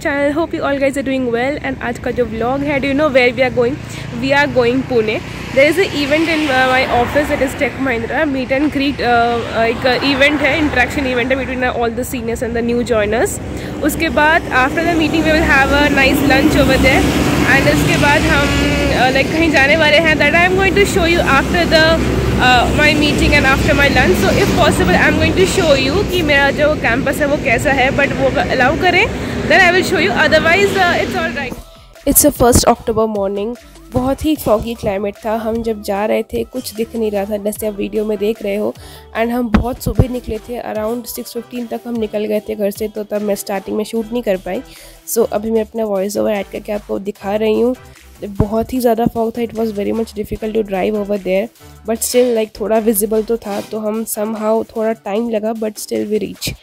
channel. Hope you all guys are doing well. And आज का जो vlog है, do you know where we are going? We are going Pune. There is an event in my office. It is Tech Mahindra meet and greet. एक event है, interaction event है between all the seniors and the new joiners. उसके बाद after the meeting we will have a nice lunch over there. And उसके बाद हम like कहीं जाने वाले हैं. That I am going to show you after the my meeting and after my lunch. So if possible I am going to show you कि मेरा जो campus है वो कैसा है, but वो allow करें then I will show you, otherwise it's all right. It's a 1st October morning. बहुत ही foggy climate था. हम जब जा रहे थे कुछ दिख नहीं रहा था जैसे आप वीडियो में देख रहे हो. एंड हम बहुत सुबह निकले थे, अराउंड 6:15 तक हम निकल गए थे घर से, तो तब मैं स्टार्टिंग में शूट नहीं कर पाई. सो अभी मैं अपना वॉइस ओवर ऐड करके आपको दिखा रही हूँ. बहुत ही ज़्यादा फॉग था. It was very much difficult to drive over there, but still like थोड़ा विजिबल तो था, तो हम समहाउ थोड़ा टाइम लगा but still we reach.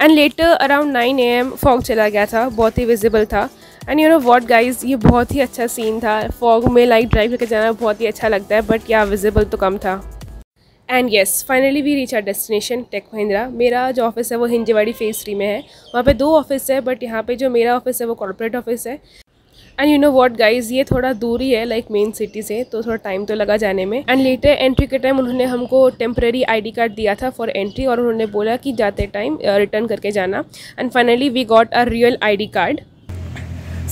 And later around 9 AM fog चला गया था, बहुत ही विजिबल था. And you know what guys, ये बहुत ही अच्छा सीन था. फॉग में लाइक ड्राइव करके जाना बहुत ही अच्छा लगता है, बट या विजिबल तो कम था. And yes, finally we reach our destination Tech Mahindra. मेरा जो ऑफिस है वो हिंजेवाड़ी फेज 3 में है. वहाँ पे 2 ऑफिस है, बट यहाँ पे जो मेरा ऑफिस है वो कॉर्पोरेट ऑफिस है. And you know what guys, ये थोड़ा दूरी है लाइक मेन सिटी से, तो थोड़ा टाइम तो लगा जाने में. एंड लेटर एंट्री के टाइम उन्होंने हमको टेम्प्रेरी आईडी कार्ड दिया था फॉर एंट्री, और उन्होंने बोला कि जाते टाइम रिटर्न करके जाना. And finally we got a real ID card.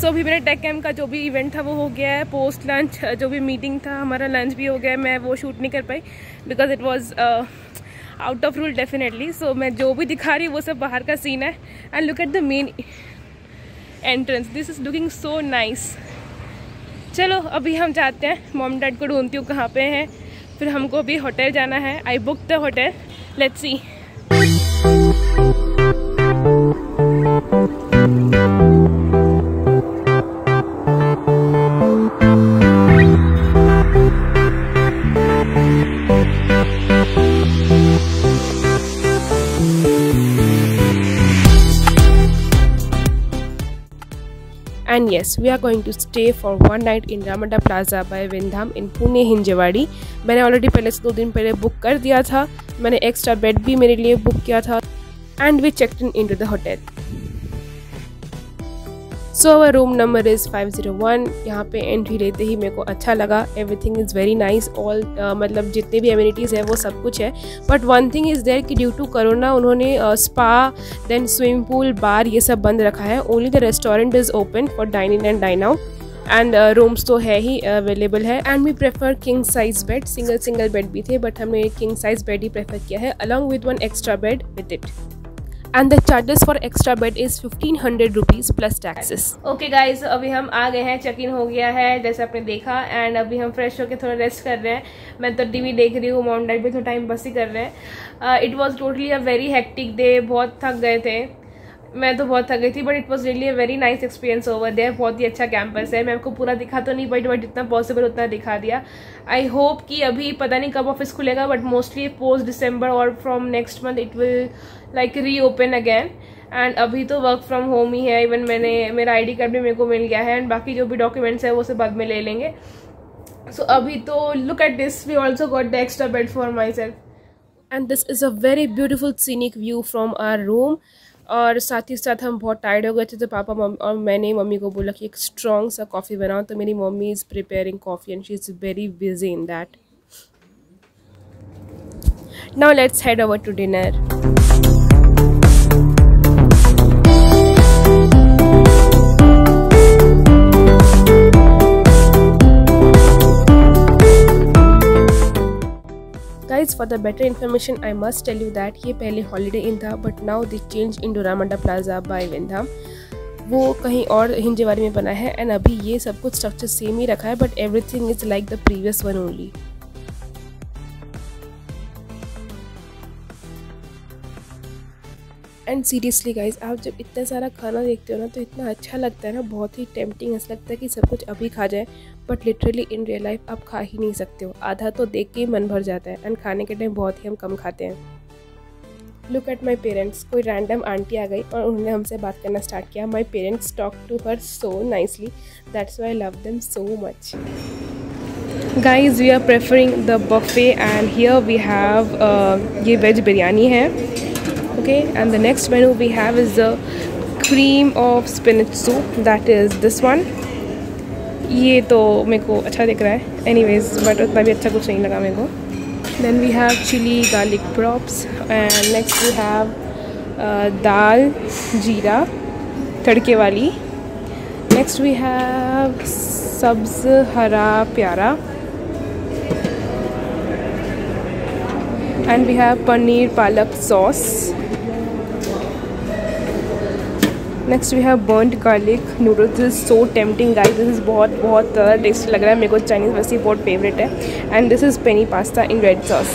So अभी मेरा टेक कैम का जो भी इवेंट था वो हो गया है. पोस्ट लंच जो भी मीटिंग था, हमारा लंच भी हो गया है. मैं वो शूट नहीं कर पाई because it was out of rule definitely. So मैं जो भी दिखा रही हूँ वो सब बाहर का सीन है. And look at the main entrance, this is looking so nice. चलो अभी हम जाते हैं, मॉम डैड को ढूंढती हूँ कहाँ पे हैं. फिर हमको भी होटल जाना है. I book the hotel, let's see. And yes, we are going to stay for 1 night in Ramada Plaza by Wyndham in Pune Hinjewadi. मैंने ऑलरेडी पहले से 2 दिन पहले बुक कर दिया था. मैंने एक्स्ट्रा बेड भी मेरे लिए बुक किया था. And we checked in into the hotel. So our room number is 501. यहाँ पे एंट्री लेते ही मेरे को अच्छा लगा. Everything is very nice. All मतलब जितने भी amenities है वो सब कुछ है. But one thing is there कि due to corona उन्होंने spa, then swimming pool, bar ये सब बंद रखा है. Only the restaurant is open for dine-in and dine-out. And rooms तो है ही अवेलेबल है. And we prefer king size bed. Single bed भी थे, बट हमने किंग साइज बेड ही प्रेफर किया है along with 1 extra bed with it. And the charges for extra bed is 1500 rupees plus taxes. Okay guys, अभी हम आ गए हैं, check in हो गया है जैसे आपने देखा. एंड अभी हम फ्रेश होकर थोड़ा रेस्ट कर रहे हैं. मैं तो टीवी देख रही हूँ, मॉम डैड भी थोड़ा टाइम बस ही कर रहे हैं. It was totally a very hectic day. बहुत थक गए थे, मैं तो बहुत थक गई थी, but it was really a very nice experience over there. बहुत ही अच्छा कैंपस है. मैं आपको पूरा दिखा तो नहीं पाई, बट जितना पॉसिबल उतना दिखा दिया. आई होप कि अभी पता नहीं कब ऑफिस खुलेगा, बट मोस्टली पोस्ट December और from next month it will like reopen again. And अभी तो वर्क फ्रॉम होम ही है. इवन मैंने मेरा आईडी कार्ड भी मेरे को मिल गया है. एंड बाकी जो भी डॉक्यूमेंट्स है वो सब बाद में ले लेंगे. सो अभी तो look at this, we also got the extra bed for myself. And this is a very beautiful scenic view from our room. और साथ ही साथ हम बहुत टायर्ड हो गए थे, तो पापा और मैंने मम्मी को बोला कि एक स्ट्रॉन्ग सा कॉफ़ी बनाओ. तो मेरी mummy is preparing coffee and she is very busy in that. Now let's head over to dinner. For the better information, I must tell you that ये पहले Holiday Inn था, but now they changed into Ramada Plaza by Wyndham. वो कहीं और हिंजेवाड़ी में बना है. And अभी ये सब कुछ स्ट्रक्चर सेम ही रखा है, but everything is like the previous one only. And seriously guys, आप जब इतना सारा खाना देखते हो ना तो इतना अच्छा लगता है ना, बहुत ही टेम्पटिंग. ऐसा लगता है कि सब कुछ अभी खा जाए, but literally in real life आप खा ही नहीं सकते हो. आधा तो देख के ही मन भर जाता है. एंड खाने के टाइम बहुत ही हम कम खाते हैं. Look at my parents. कोई रैंडम आंटी आ गई और उन्होंने हमसे बात करना स्टार्ट किया. My parents talk to her so nicely, that's why I love them so much. Guys we are preferring the buffet and here we have ये वेज बिरयानी है. Okay, and the next menu we have is the cream of spinach soup, that is this one. ये तो मेरे को अच्छा दिख रहा है anyways, but उतना भी अच्छा कुछ नहीं लगा मेरे को. Then we have chili garlic props and next we have दाल जीरा तड़के वाली. Next we have सब्ज़ हरा प्यारा and we have paneer palak sauce. Next we have burned garlic noodles. This is so tempting guys, this is बहुत बहुत ज़्यादा tasty लग रहा है. मेरे को चाइनीज़ वैसे बहुत फेवरेट है. And this is penne pasta in red sauce.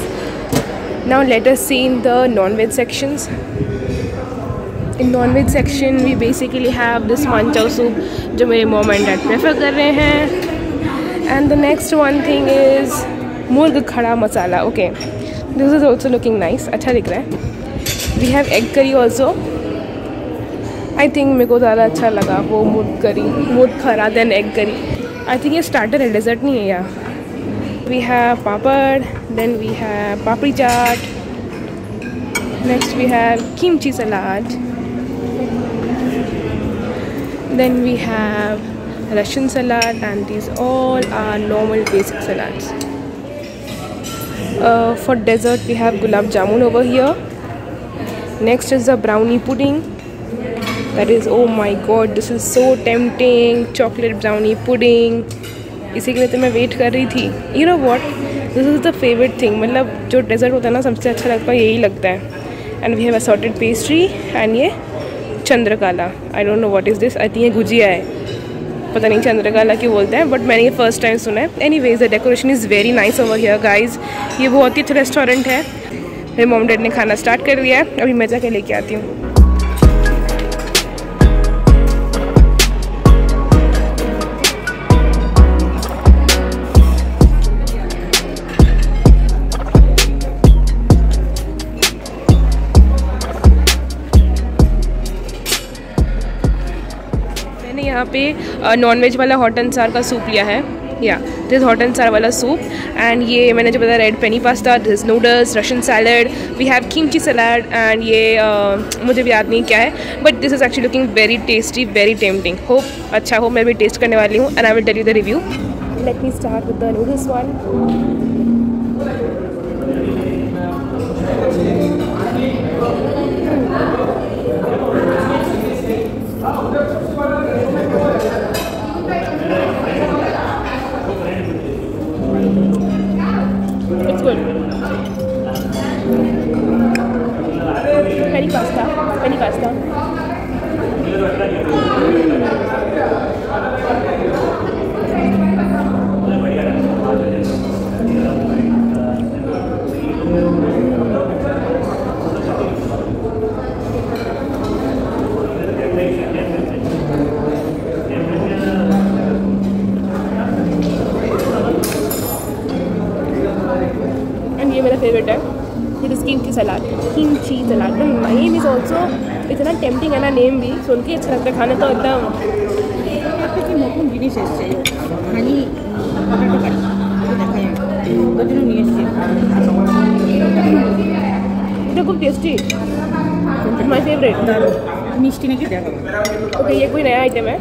Now let us see in the non veg sections. In non veg section we basically have this manchow soup जो मेरे मॉम एंड डैड प्रेफर कर रहे हैं. And the next one thing is मुर्ग khada masala. Okay, this is also looking nice, अच्छा दिख रहा है. We have egg curry also. I think मेरे को ज़्यादा अच्छा लगा वो मूड खरा then egg curry. I think ये स्टार्टर है, डेजर्ट नहीं है यहाँ. We have papad, then we have papdi chaat. Next we have kimchi salad, then we have Russian salad and these all are normal basic salads. For dessert we have gulab jamun over here. Next is the brownie pudding. That is, oh my god, this is so tempting. Chocolate brownie pudding. इसी के लिए तो मैं wait कर रही थी. You know what? This is the favorite thing. मतलब जो डेजर्ट होता है ना सबसे अच्छा लगता है, यही लगता है. And we have assorted pastry and ये Chandrakala. I don't know what is this. I think ये गुजिया है, पता नहीं चंद्रकला क्यों बोलते हैं, बट मैंने ये फर्स्ट टाइम सुना है. Anyways, the decoration is very nice over here, guys. ये बहुत ही अच्छा रेस्टोरेंट है. मेरे मॉम डैड ने खाना स्टार्ट कर दिया है, अभी मैं जाके लेके आती हूँ. यहाँ पे नॉनवेज वाला हॉट एंड सार का सूप लिया है. या दिस हॉट एंड सार वाला सूप. एंड ये मैंने जो बताया red penne pasta, this noodles, Russian salad, we have kimchi salad. And ये मुझे भी याद नहीं क्या है, but this is actually looking very tasty, very tempting. Hope अच्छा हो, मैं भी टेस्ट करने वाली हूँ and I will tell you the review. Let me start with the noodles one. It's good. Penny pasta. Favourite है. It is kimchi salad. Name is also इतना tempting है ना, नेम भी सुन के अच्छा लगता है. खाना तो एकदम डिलीशियस है, तो खूब टेस्टी, माई फेवरेट. मिष्टी नहीं क्या? ओके, ये कोई नया आइटम है.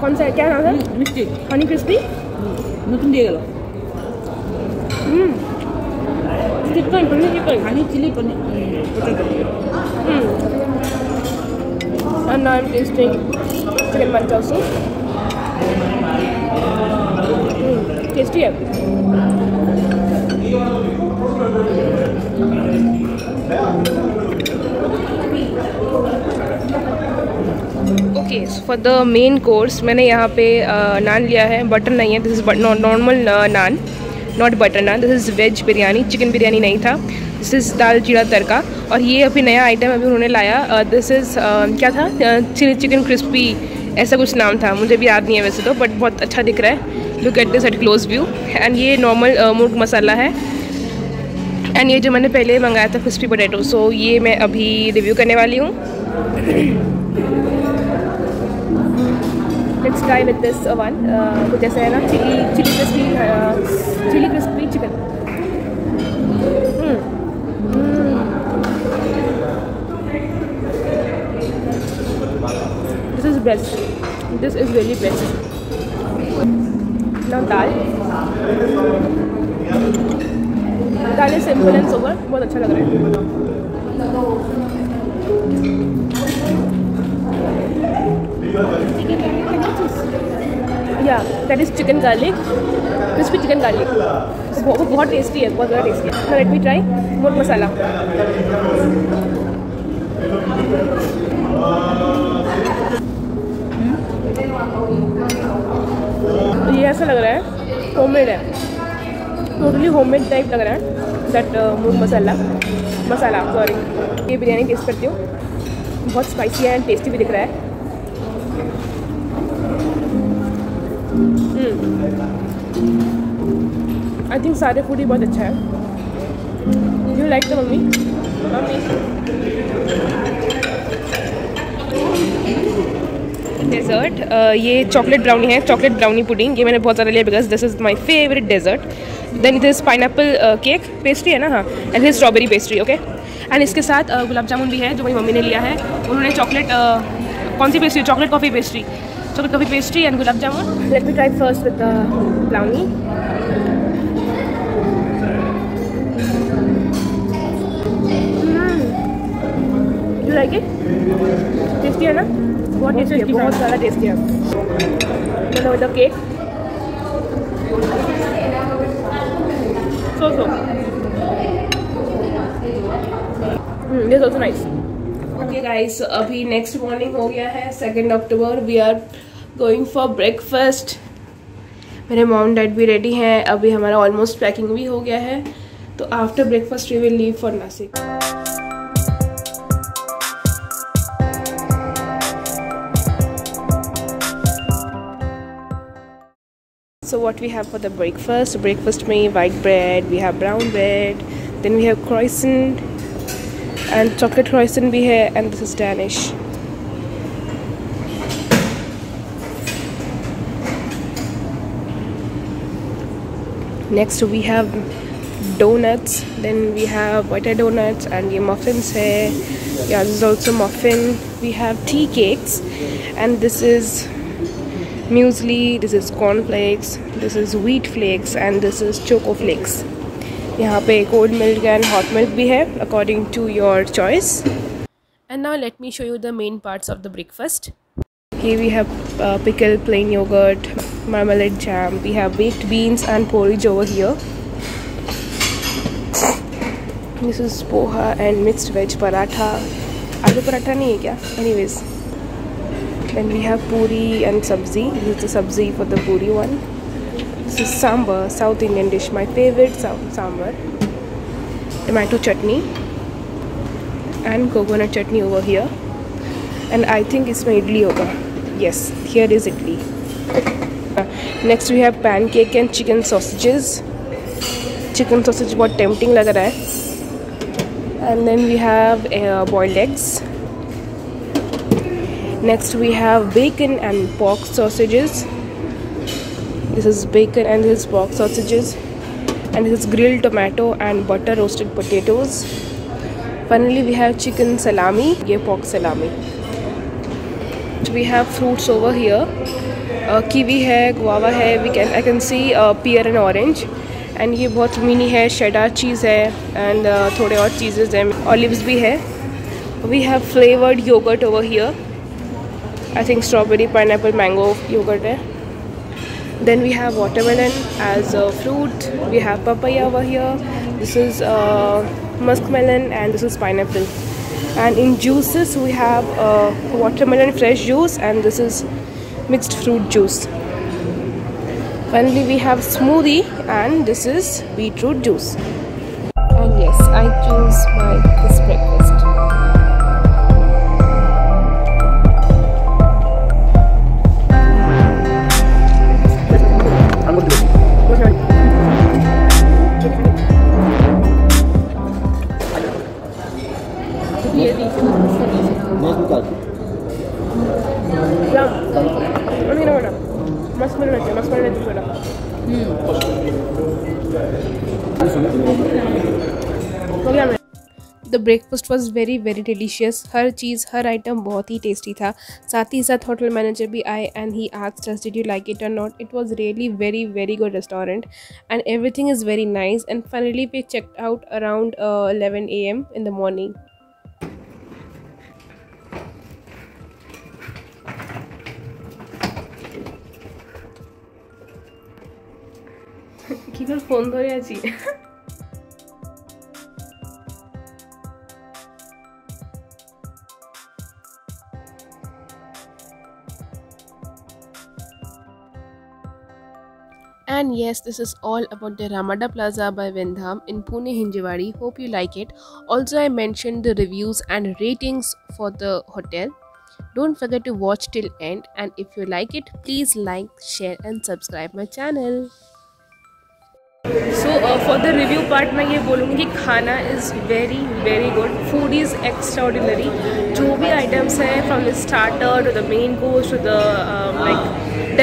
कौन सा है, क्या नाम है? मिष्टी हनी क्रिस्पी नतुन दिए गलो. And now I'm tasting chicken manchow soup. Tasty है. Okay, so for the main course मैंने यहाँ पे नान लिया है. बटर नहीं है, this is normal naan, not butter naan. This is veg biryani, chicken biryani नहीं था. दिस इज़ दाल जीरा तड़का. और ये अभी नया आइटम अभी उन्होंने लाया, दिस इज़ क्या था, चिली चिकन क्रिस्पी ऐसा कुछ नाम था, मुझे भी याद नहीं है वैसे तो, बट बहुत अच्छा दिख रहा है. Look at this at close view. And ये नॉर्मल मुर्ग मसाला है. एंड ये जो मैंने पहले मंगाया था क्रिस्पी पोटैटो, सो ये मैं अभी रिव्यू करने वाली हूँ. Let's try with this one. कुछ ऐसा है ना, chilli crispy chicken. Best, this is really best. Now dal is simple and sober, बहुत अच्छा लग रहा है। या that is chicken garlic, crispy chicken garlic, वो बहुत टेस्टी है, बहुत ज़्यादा टेस्टी है। नाउ लेट मी ट्राई मोट मसाला। ये ऐसा लग रहा है होममेड है, टोटली होममेड टाइप लग रहा है दैट मूंग मसाला सॉरी। ये बिरयानी टेस्ट करती हूँ, बहुत स्पाइसी है एंड टेस्टी भी दिख रहा है। आई थिंक सारे फूड ही बहुत अच्छा है। You like the mummy? Dessert ये चॉकलेट ब्राउनी है, चॉकलेट ब्राउनी पुडिंग, ये मैंने बहुत सारा लिया because this is my favourite dessert. Then it is pineapple cake pastry है ना, हाँ, एंड फिर स्ट्रॉबेरी पेस्ट्री, ओके। एंड इसके साथ गुलाब जामुन भी है जो मेरी मम्मी ने लिया है। उन्होंने चॉकलेट कौन सी pastry, chocolate coffee pastry and gulab jamun. Let me try first with brownie. You like it? Tasty है ना, बहुत टेस्टी है, बहुत सारा टेस्टी है। मतलब cake so this also nice. Okay guys, अभी नेक्स्ट मॉर्निंग हो गया है 2 October. We are going for breakfast. मेरे मॉम डैड भी रेडी हैं, अभी हमारा ऑलमोस्ट पैकिंग भी हो गया है। तो after breakfast we will leave for Nashik. So what we have for the breakfast? Breakfast में white bread, we have brown bread, then we have croissant and chocolate croissant भी है, and this is Danish. Next we have donuts, then we have butter donuts and ये muffins है, yeah this is also muffin. We have tea cakes and this is muesli, this is corn flakes, this is wheat flakes and this is choco flakes. यहाँ पे cold milk and hot milk भी है according to your choice. And now let me show you the main parts of the breakfast. ये we have pickle, plain yogurt, marmalade jam, we have baked beans and porridge over here. This is poha and mixed veg paratha, aloo paratha नहीं है क्या? Anyways then we have puri and sabzi, this is the sabzi for the puri one. This is sambar, South Indian dish, my favorite sambar. Tomato chutney and coconut chutney over here, and I think isme idli hoga. Yes, here is idli. Next we have pancake and chicken sausages. Chicken sausage bahut tempting lag raha hai. And then we have boiled eggs. Next we have bacon and pork sausages. This is bacon and this is pork sausages, and this is grilled tomato and butter roasted potatoes. Finally we have chicken salami, ye pork salami. We have fruits over here. Kiwi hai, guava hai. I can see pear and orange. And ye bahut mini hai, cheddar cheese hai, and थोड़े और cheeses हैं, olives भी है. We have flavored yogurt over here. I think strawberry, pineapple, mango yogurt है. Then we have watermelon as a fruit. We have papaya over here. This is muskmelon and this is pineapple. And in juices we have watermelon fresh juice and this is mixed fruit juice. Finally we have smoothie and this is beetroot juice. And yes, I choose this breakfast. The breakfast was very very delicious. हर चीज़, हर item बहुत ही tasty था। साथ ही साथ hotel manager भी आए and he asked us did you like it और not. It was really very very good restaurant and everything is very nice and finally we checked out around 11 AM in the morning. किधर phone धरे आछि And yes, this is all about the Ramada Plaza by Wyndham in Pune, Hinjewadi. Hope you like it. Also, I mentioned the reviews and ratings for the hotel. Don't forget to watch till end. And if you like it, please like, share and subscribe my channel. So for the review part, मैं ये बोलूँगी खाना is very very good. Food is extraordinary. जो भी items हैं from the starter to the main course to the like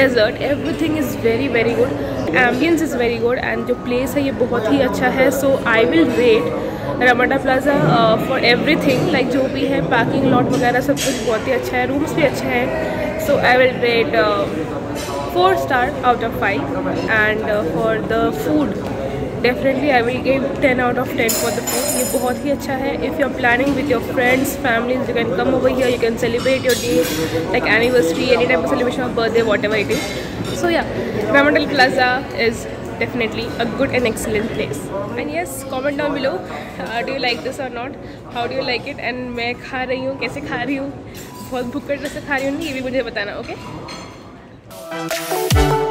dessert, everything is very very good. Ambience is very good and जो place है ये बहुत ही अच्छा है. So I will rate Ramada Plaza for everything. Like जो भी है parking lot वगैरह सब कुछ बहुत ही अच्छा है. Rooms भी अच्छे हैं. So I will rate 4 star out of 5 and for the food definitely I will give 10 out of 10 for the food. ये बहुत ही अच्छा है. If you are planning with your friends, families, you can come over here. You can celebrate your day like anniversary, any type of celebration of birthday, whatever it is. So yeah, Ramada Plaza is definitely a good and excellent place. And yes, comment down below. Do you like this or not? How do you like it? And मैं खा रही हूँ, कैसे खा रही हूँ, बहुत भूख कर से खा रही हूँ, ये भी मुझे बताना, okay?